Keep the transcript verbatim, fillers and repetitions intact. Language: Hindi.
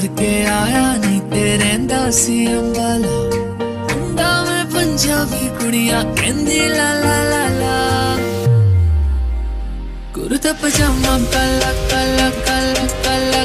करके आया नहीं तेरे दासी अंबाला अंदा में पंजाबी कुड़िया कहंदी ला ला ला ला कुर्ता पजामा काला काला काला काला